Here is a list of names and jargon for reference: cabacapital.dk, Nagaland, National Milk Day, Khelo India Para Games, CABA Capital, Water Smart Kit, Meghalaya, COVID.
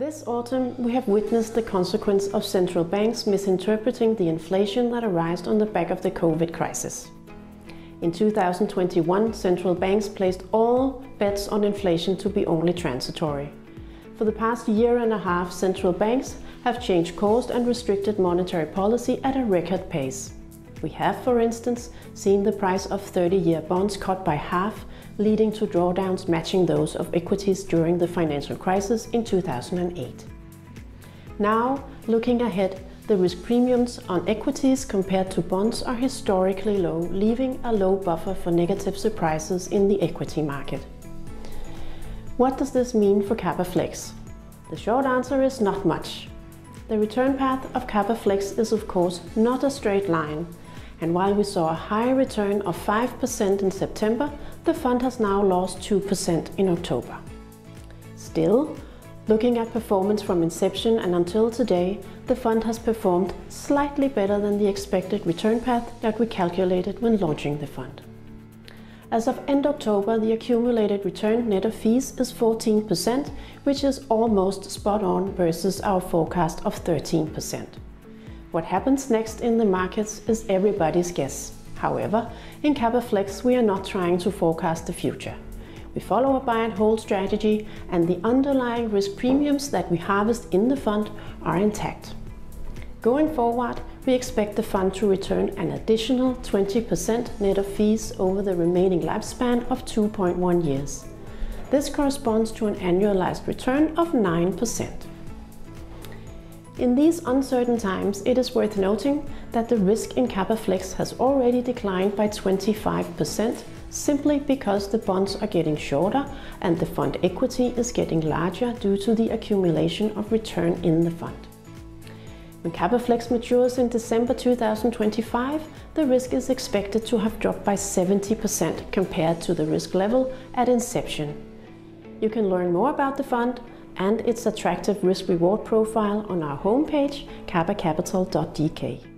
This autumn, we have witnessed the consequence of central banks misinterpreting the inflation that arose on the back of the COVID crisis. In 2021, central banks placed all bets on inflation to be only transitory. For the past year and a half, central banks have changed course and restricted monetary policy at a record pace. We have, for instance, seen the price of 30-year bonds cut by half, leading to drawdowns matching those of equities during the financial crisis in 2008. Now, looking ahead, the risk premiums on equities compared to bonds are historically low, leaving a low buffer for negative surprises in the equity market. What does this mean for CABA Flex? The short answer is not much. The return path of CABA Flex is of course not a straight line, and while we saw a high return of 5% in September, the fund has now lost 2% in October. Still, looking at performance from inception and until today, the fund has performed slightly better than the expected return path that we calculated when launching the fund. As of end October, the accumulated return net of fees is 14%, which is almost spot on versus our forecast of 13%. What happens next in the markets is everybody's guess. However, in CABA Flex, we are not trying to forecast the future. We follow a buy and hold strategy, and the underlying risk premiums that we harvest in the fund are intact. Going forward, we expect the fund to return an additional 20% net of fees over the remaining lifespan of 2.1 years. This corresponds to an annualized return of 9%. In these uncertain times, it is worth noting that the risk in CABA Flex has already declined by 25%, simply because the bonds are getting shorter and the fund equity is getting larger due to the accumulation of return in the fund. When CABA Flex matures in December 2025, the risk is expected to have dropped by 70% compared to the risk level at inception. You can learn more about the fund and its attractive risk-reward profile on our homepage, cabacapital.dk.